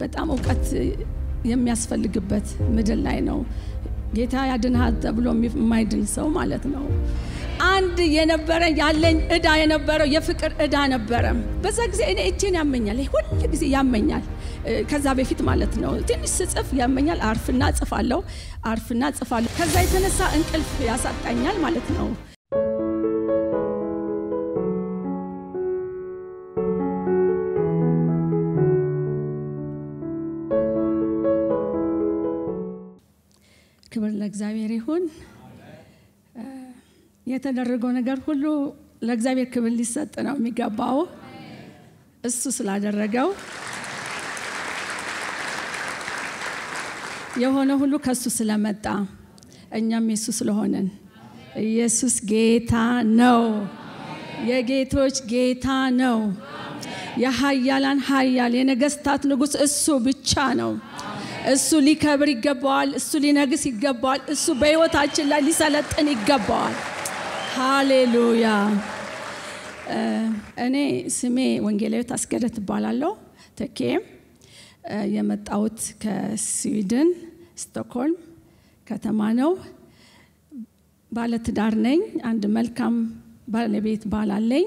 بتأم وقت يم يسفل قبّت مجل لينو جيتها يادن هذا بلوم ما يدن سو مالتنا عند ينبرن يالن إدا ينبرو يفكر إدا نبرم بس أجزء إن إتين يمنيال هو بس يمنيال كذا بفيت مالتنا تنس صف يمنيال عارف الناس أفعله كذا يتنسى أنكل في عصا تانيال مالتنا. كبر لأجزاء يكون يتدرجون كله لأجزاء كبر لسات أنا ميجاباو السوس لا درجاو يهونه كله كسوس لامتا إني ميسوس لهونن يسوس جيتا نو يجيتوش جيتا نو يهايالان هايالين نجستات نجوس السو بتشانو السو لي كبر يقبل السو لي ناقص يقبل السو بيوت عشان لا لسالت أني يقبل هاليلويا. أنا سمي وانجيليو تاسكرت بالالو تكيم يمت أوت كسويدن ستوكهولم كتمانو بالت دارنين عند ملكم بالبيت بالالين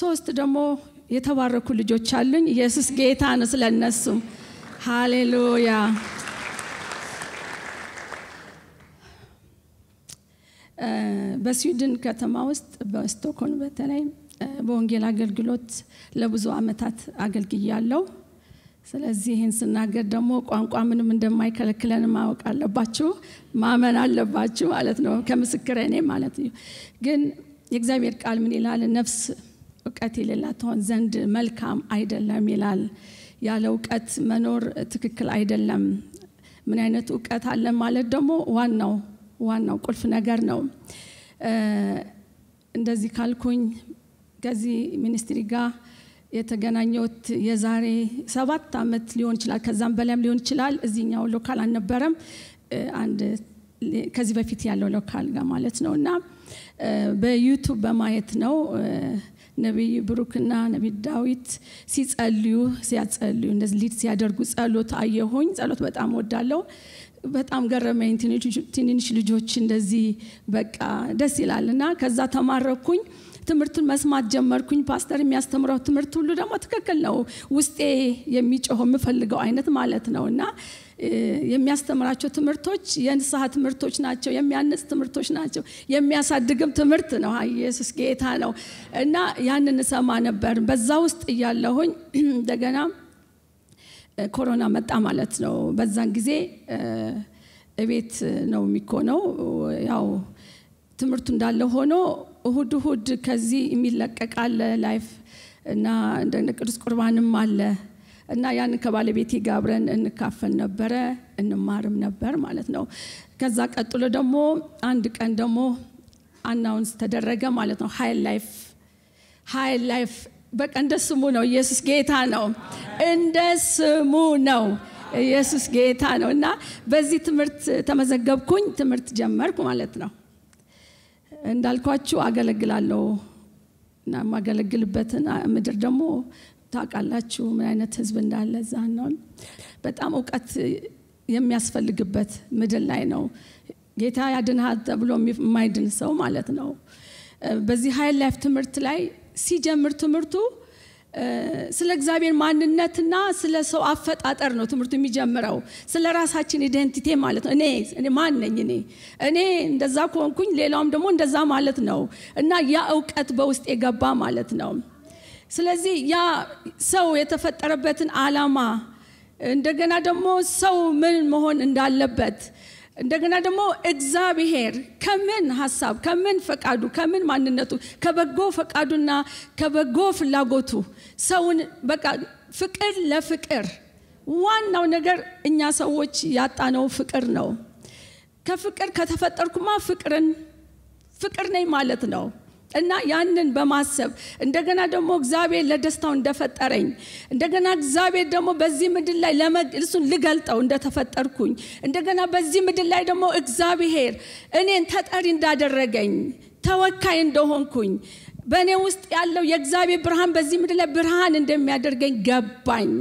سوست دمو يتوارو كل جو تشالن يسوس جيتان سلنسوم هاليلويا. በስዊድን ከተማ ውስጥ በስቶክሆልም በተለይ በወንጌል አገልግሎት ለብዙ ዓመታት አገልግያለሁ። ስለዚህ ይሄን ስናገር ደግሞ ቋንቋ ምንም እንደማይከለክለን ማወቅ አለባችሁ፣ ማመን አለባችሁ ማለት ነው። ከምስክሬ ማለት ነው። ግን የእግዚአብሔር ቃል ምን ይላል? ነፍስ ዕውቀት የሌላት ሆን ዘንድ መልካም አይደለም ይላል። ያለ ዕውቀት መኖር ትክክል አይደለም። ምን አይነት ዕውቀት አለ ማለት ደግሞ ዋናው ቁልፍ ነገር ነው። እንደዚህ ካልኩኝ ጋዚ ሚኒስትሪ ጋር የተገናኘሁት የዛሬ 7 ዓመት ሊሆን ይችላል፣ ከዛም በላይም ሊሆን ይችላል። እዚህኛው ሎካል አንነበረም፣ አንድ ከዚህ በፊት ያለው ሎካል ጋር ማለት ነውና በዩቲዩብ በማየት ነው ነብይ ብሩክና ነብይ ዳዊት ሲያጸልዩ እንደዚህ ሊድ ሲያደርጉ ጸሎት አየሁኝ። ጸሎት በጣም ወዳለው በጣም ገረመኝ። ትንንሽ ልጆች እንደዚህ በቃ ደስ ይላልና ከዛ ተማረኩኝ። ትምርቱን መስማት ጀመርኩኝ። ፓስተር የሚያስተምረው ትምርቱ ሁሉ ደግሞ ተከከለ ነው። ውስጤ የሚጮህም ፈልገው አይነት ማለት ነውና የሚያስተምራቸው ትምርቶች የንስሐ ትምርቶች ናቸው፣ የሚያነጽ ትምርቶች ናቸው፣ የሚያሳድግም ትምርት ነው። ኢየሱስ ጌታ ነው እና ያንን ሰማ ነበር። በዛ ውስጥ ያለሁኝ እንደገና ኮሮና መጣ ማለት ነው። በዛን ጊዜ እቤት ነው የሚኮነው። ያው ትምርቱ እንዳለ ሆኖ እሁድ ከዚህ የሚለቀቃለ ላይፍ እና እንደነ ቅዱስ ቁርባንም አለ እና ያን ከባለቤቴ ጋር አብረን እንካፈል ነበር፣ እንማርም ነበር ማለት ነው። ከዛ ቀጥሎ ደግሞ አንድ ቀን ደግሞ አናውንስ ተደረገ ማለት ነው። ሃይ ላይፍ በቃ እንደስሙ ነው። ኢየሱስ ጌታ ነው፣ እንደስሙ ነው። ኢየሱስ ጌታ ነውና በዚህ ትምርት ተመዘገብኩኝ። ትምርት ጀመርኩ ማለት ነው። እንዳልኳችሁ አገለግላለሁ እና ማገለግልበትን ምድር ደግሞ ታቃላችሁ ምን አይነት ህዝብ እንዳለ ዛን ነው። በጣም ዕውቀት የሚያስፈልግበት ምድር ላይ ነው። ጌታ ያድንሃል ተብሎ የማይድን ሰው ማለት ነው። በዚህ ሃይ ላይፍ ትምርት ላይ ሲጀምር ትምርቱ ስለ እግዚአብሔር ማንነትና ስለ ሰው አፈጣጠር ነው ትምርቱ የሚጀምረው። ስለ ራሳችን ኢደንቲቲ ማለት ነው። እኔ ማን ነኝ? እኔ እንደዛ ኮንኩኝ፣ ሌላውም ደግሞ እንደዛ ማለት ነው። እና ያ ዕውቀት በውስጥ የገባ ማለት ነው። ስለዚህ ያ ሰው የተፈጠረበትን ዓላማ እንደገና ደግሞ ሰው ምን መሆን እንዳለበት እንደገና ደግሞ እግዚአብሔር ከምን ሐሳብ ከምን ፈቃዱ ከምን ማንነቱ ከበጎ ፈቃዱና ከበጎ ፍላጎቱ ሰውን በቃ ፍቅር ለፍቅር ዋናው ነገር እኛ ሰዎች ያጣነው ፍቅር ነው። ከፍቅር ከተፈጠርኩማ ፍቅር ነኝ ማለት ነው። እና ያንን በማሰብ እንደገና ደግሞ እግዚአብሔር ለደስታው እንደፈጠረኝ እንደገና እግዚአብሔር ደግሞ በዚህ ምድር ላይ ለመግለጹን ልገልጣው እንደተፈጠርኩኝ እንደገና በዚህ ምድር ላይ ደግሞ እግዚአብሔር እኔን ተጠሪ እንዳደረገኝ ተወካይ እንደሆንኩኝ በእኔ ውስጥ ያለው የእግዚአብሔር ብርሃን በዚህ ምድር ላይ ብርሃን እንደሚያደርገኝ ገባኝ።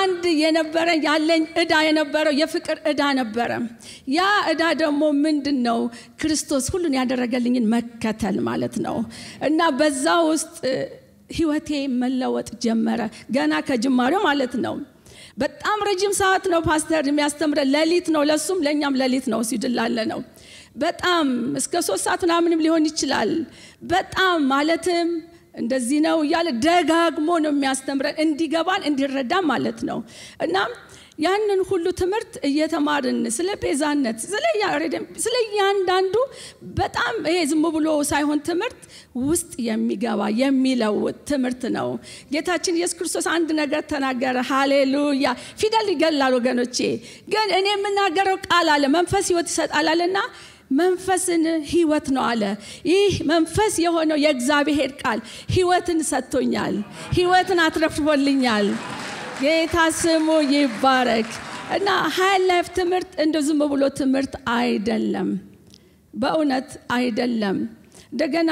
አንድ የነበረ ያለኝ እዳ የነበረው የፍቅር እዳ ነበረ ያ እዳ ደግሞ ምንድነው ክርስቶስ ሁሉን ያደረገልኝን መከተል ማለት ነው እና በዛው ውስጥ ህይወቴ መለወጥ ጀመረ ገና ከጅማሬው ማለት ነው በጣም ረጅም ሰዓት ነው ፓስተር የሚያስተምረ ለሊት ነው ለሱም ለኛም ለሊት ነው ሲድላለ ነው በጣም እስከ 3 ሰዓት ምናምን ሊሆን ይችላል በጣም ማለትም እንደዚህ ነው ያለ ደጋግሞ ነው የሚያስተምረን እንዲገባን እንዲረዳ ማለት ነው እና ያንን ሁሉ ትምርት እየተማርን ስለ ቤዛነት ስለ ያንዳንዱ በጣም ዝም ብሎ ሳይሆን ትምርት ውስጥ የሚገባ የሚለውጥ ትምርት ነው ጌታችን ኢየሱስ ክርስቶስ አንድ ነገር ተናገረ ሃሌሉያ ፊደል ይገላል ወገኖቼ ግን እኔ የምናገረው ቃል አለ መንፈስ ህይወት ይሰጣልና መንፈስን ህይወት ነው አለ ይህ መንፈስ የሆነው የእግዚአብሔር ቃል ህይወትን ሰጥቶኛል ህይወትን አትረፍቦልኛል ጌታ ስሙ ይባረክ እና ሃይ ላይፍ ትምርት እንደዚህ ብሎ ትምርት አይደለም በእውነት አይደለም እንደገና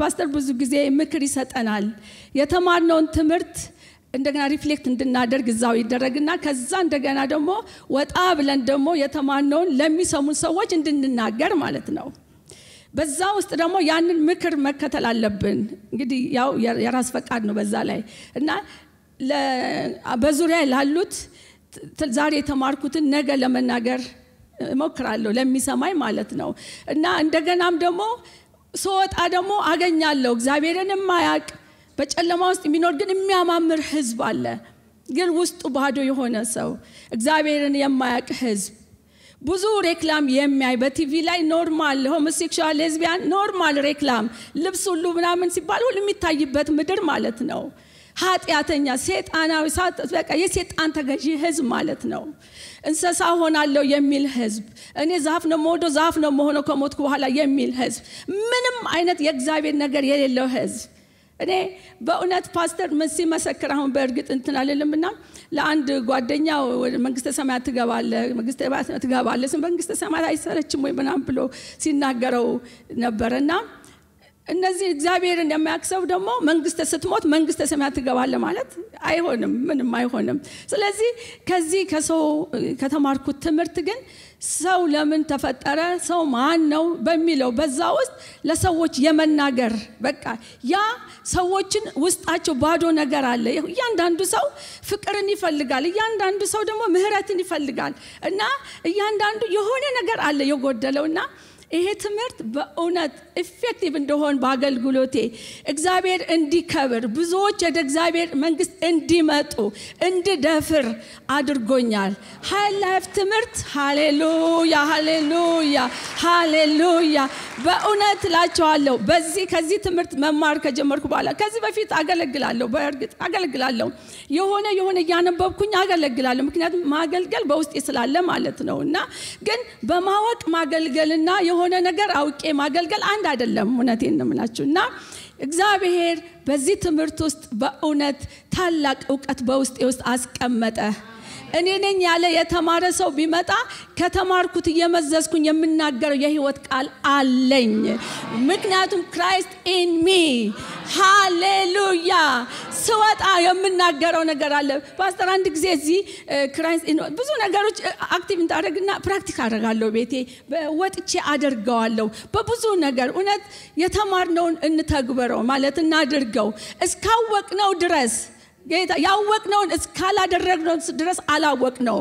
ፓስተር ብዙ ጊዜ ምክር ይሰጠናል የተማርነውን ትምርት እንደገና ሪፍሌክት እንድናደርግ እዛው ይደረግና ከዛ እንደገና ደግሞ ወጣ ብለን ደግሞ የተማርነውን ለሚሰሙ ሰዎች እንድንናገር ማለት ነው በዛ ውስጥ ደግሞ ያንን ምክር መከተል አለብን እንግዲህ ያው የራስ ፈቃድ ነው በዛ ላይ እና በዙሪያ ላሉት ዛሬ የተማርኩትን ነገ ለመናገር እሞክራለሁ ለሚሰማይ ማለት ነው እና እንደገናም ደግሞ ሶጣ ደግሞ አገኛለሁ እግዚአብሔርን ማያቅ በጨለማ ውስጥ የሚኖር ግን የሚያማምር ህዝብ አለ ግን ውስጡ ባዶ የሆነ ሰው እግዚአብሔርን የማያቅ ህዝብ ብዙ ሬክላም የሚያይ በቲቪ ላይ ኖርማል ሆሞሴክሹዋል ሌዝቢያን ኖርማል ሬክላም ልብስ ሁሉ ምናምን ሲባል ሁሉ የሚታይበት ምድር ማለት ነው ኃጢያተኛ ሰይጣናዊ በቃ የሰይጣን ተገዢ ህዝብ ማለት ነው እንሰሳ ሆናለው የሚል ህዝብ እኔ ዛፍ ነው ሞዶ ዛፍ ነው መሆነ ከሞትኩ በኋላ የሚል ህዝብ ምንም አይነት የእግዚአብሔር ነገር የሌለው ህዝብ እኔ በእውነት ፓስተር ምን ሲመሰክር አሁን በእርግጥ እንትናለልምና ለአንድ ጓደኛው መንግስተ ሰማያት ተጋባለ መንግስተ ሰማያት ተጋባለ መንግስተ ሰማያት አይሰረችም ወይ ምናም ብሎ ሲናገረው ነበርና እነዚህ እግዚአብሔርን የሚያክሰው ደግሞ መንግስተ ስትሞት መንግስተ ሰማያት ተጋባለ ማለት አይሆንም ምንም አይሆንም ስለዚህ ከዚህ ከሰው ከተማርኩት ትምርት ግን ሰው ለምን ተፈጠረ ሰው ማን ነው በሚለው በዛው ውስጥ ለሰዎች የመናገር በቃ ያ ሰዎችን ውስጣቸው ባዶ ነገር አለ ያንዳንዱ ሰው ፍቅርን ይፈልጋል ያንዳንዱ ሰው ደግሞ ምህረትን ይፈልጋል እና ያንዳንዱ የሆነ ነገር አለ የጎደለውና ይሄ ትምርት በእውነት ኢፌክቲቭ እንደሆን ባገልግሎቴ እግዚአብሔር እንዲከብር ብዙዎች ወደ እግዚአብሔር መንግስት እንዲመጡ እንድደፍር አድርጎኛል ሃይ ላይፍ ትምርት ሃሌሉያ ሃሌሉያ ሃሌሉያ በእውነት ላቸዋለሁ በዚህ ከዚህ ትምርት መማር ከጀመርኩ በኋላ ከዚህ በፊት አገለግላለሁ በእርግጥ አገለግላለሁ የሆነ ያነበብኩኝ አገለግላለሁ ምክንያቱም ማገልገል በውስጤ ስላለ ማለት ነውና ግን በማወቅ ማገልገልና ሆነ ነገር አውቄ ማገልገል አንድ አይደለም እነቴን ነው እናችሁና እግዚአብሔር በዚህ ትምርት ውስጥ በእውነት ታላቅ ዕውቀት በውስጤ ውስጥ አስቀመጠ እኔ ነኝ ያለ የተማረ ሰው ቢመጣ ከተማርኩት እየመዘዝኩኝ የምናገረው የህይወት ቃል አለኝ ምክንያቱም Christ in me ሃሌሉያ ስወጣ የምናገረው ነገር አለ ፓስተር አንድ ጊዜ እዚህ Christ in ብዙ ነገሮች አክቲቭ እንታረግና ፕራክቲካ አደርጋለሁ ቤቴ ወጥቼ አደርጋለሁ በብዙ ነገር እውነት የተማርነውን እንተግበረው ማለት እናድርገው እስካወቅነው ድረስ ጌታ ያወቅነው እስካላ ደረግነው ድረስ አላወቅነው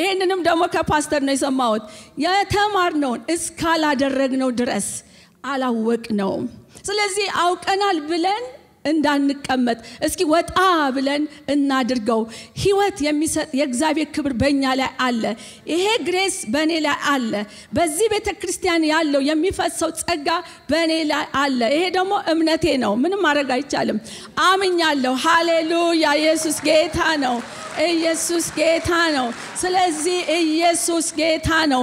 ይሄንንም ደግሞ ከፓስተር ነው የሰማሁት የተማርነው እስካላ ደረግነው ድረስ አላወቅነው ስለዚህ አውቀናል ብለን እንዳንቀመጥ እስኪ ወጣ ብለን እናድርገው ህይወት የሚሰጥ የእግዚአብሔር ክብር በእኛ ላይ አለ ይሄ ግሬስ በእኔ ላይ አለ በዚህ ቤተክርስቲያን ያለው የሚፈሰው ጸጋ በእኔ ላይ አለ ይሄ ደግሞ እምነቴ ነው ምንም ማረግ አይቻለም አምኛለሁ ሃሌሉያ ኢየሱስ ጌታ ነው ኢየሱስ ጌታ ነው ስለዚህ ኢየሱስ ጌታ ነው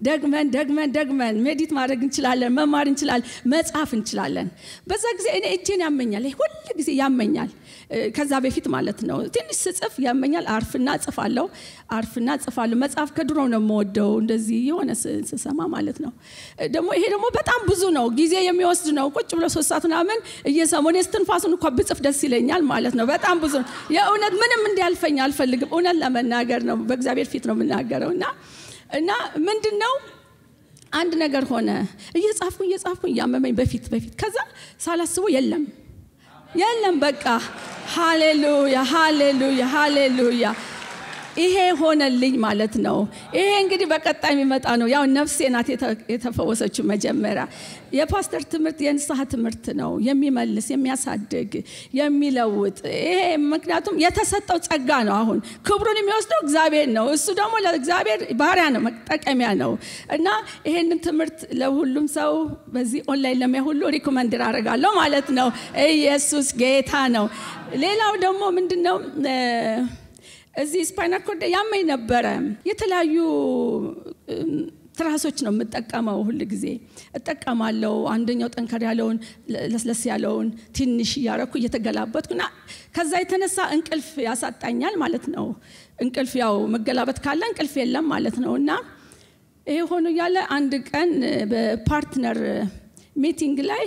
دعمن دعمن دعمن مديت ما رجع نشلالن ما مار نشلال ما تعرف نشلالن بس أجزء أنا أتين يا منيال كل جزء يا منيال كذا بفيت مالتنا تين السقف يا منيال عارف الناس أفعله ما تعرف كدرونا مودو نزيو أنا سما مالتنا دمو بتأم بزونو جزء يا ميوسونو كتشوف لو سوستنا من يسامون يستنفاسون كبيت سف دس لينيال مالتنا بتأم بزون يا أوند من دي الفينيال فلقب أوند لما ناجرنا بجزء بفيتنا من ناجرونا እና ምንድነው አንድ ነገር ሆነ እየጻፍኩኝ ያመመኝ በፊት ከዛ ሳላስበው የለም በቃ ሃሌሉያ ይሄ ሆነልኝ ማለት ነው። ይሄ እንግዲህ በቀጣይ የሚመጣ ነው። ያው ነፍሴ ናት የተፈወሰችው። መጀመሪያ የፓስተር ትምህርት የንስሐ ትምህርት ነው የሚመልስ የሚያሳድግ የሚለውጥ። ይሄ ምክንያቱም የተሰጠው ጸጋ ነው። አሁን ክብሩን የሚወስደው እግዚአብሔር ነው። እሱ ደግሞ ለእግዚአብሔር ባሪያ ነው መጠቀሚያ ነው። እና ይሄንን ትምህርት ለሁሉም ሰው በዚህ ኦንላይን ለሚያሁሉ ሪኮመንድ አደርጋለሁ ማለት ነው። ኢየሱስ ጌታ ነው። ሌላው ደግሞ ምንድነው እዚህ ስፓይናል ኮርድ ያመኝ ነበር። የተለያዩ ትራሶች ነው መጠቀማው ሁሉ ጊዜ እጠቀማለሁ። አንደኛው ጠንካራ ያለውን ለስለስ ያለውን ትንሽ ያረኩ እየተገላበጥኩና ከዛ የተነሳ እንቅልፍ ያሳጣኛል ማለት ነው። እንቅልፍ ያው መገላበት ካለ እንቅልፍ የለም ማለት ነውና ይሄ ሆኖ ያለ አንድ ቀን በፓርትነር ሚቲንግ ላይ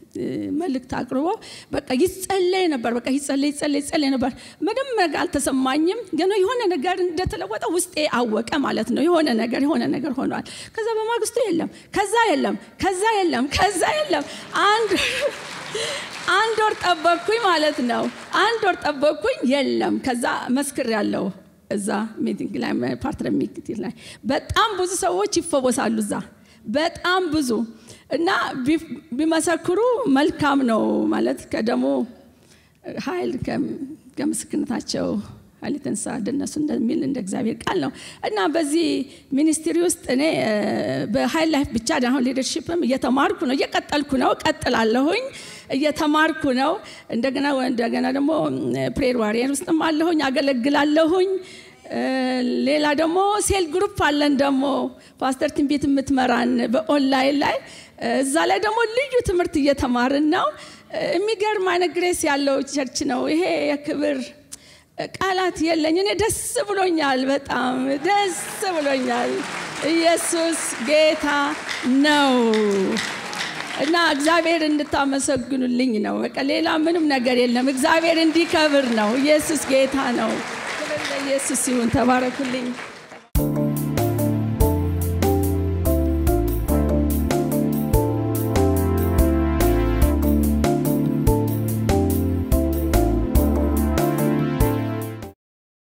መልእክት አቅርቦ በቃ ይጸልይ ነበር። በቃ ይጸልይ ነበር። ምንም አልተሰማኝም ግን የሆነ ነገር እንደተለወጠ ውስጤ አወቀ ማለት ነው። የሆነ ነገር ሆኗል። ከዛ በማግስቱ የለም ከዛ የለም አንድ ወር ጠበቅኩኝ ማለት ነው። አንድ ወር ጠበቅኩኝ የለም። ከዛ መስክር ያለው እዛ ሚቲንግ ላይ ፓርትነር ሚቲንግ ላይ በጣም ብዙ ሰዎች ይፈወሳሉ። እዛ በጣም ብዙ እና ቢመሰክሩ መልካም ነው ማለት ከደሞ ኃይል ከምስክነታቸው አለተንሳ እንደነሱ እንደሚል እንደ እግዚአብሔር ቃል ነው። እና በዚህ ሚኒስትሪ ውስጥ እኔ በሃይ ላይፍ ብቻ አሁን ሊደርሺፕም እየተማርኩ ነው እየቀጠልኩ ነው ቀጥላለሁኝ እየተማርኩ ነው። እንደገና ደግሞ ፕሬየር ዋሪየር ውስጥም አለሁኝ አገለግላለሁኝ። ሌላ ደግሞ ሴል ግሩፕ አለን። ደግሞ ፓስተር ትንቢት የምትመራን በኦንላይን ላይ እዛ ላይ ደግሞ ልዩ ትምህርት እየተማርን ነው። የሚገርም አይነት ግሬስ ያለው ቸርች ነው። ይሄ የክብር ቃላት የለኝ። እኔ ደስ ብሎኛል፣ በጣም ደስ ብሎኛል። ኢየሱስ ጌታ ነው። እና እግዚአብሔር እንድታመሰግኑልኝ ነው። በቃ ሌላ ምንም ነገር የለም። እግዚአብሔር እንዲከብር ነው። ኢየሱስ ጌታ ነው። Yes, you see, you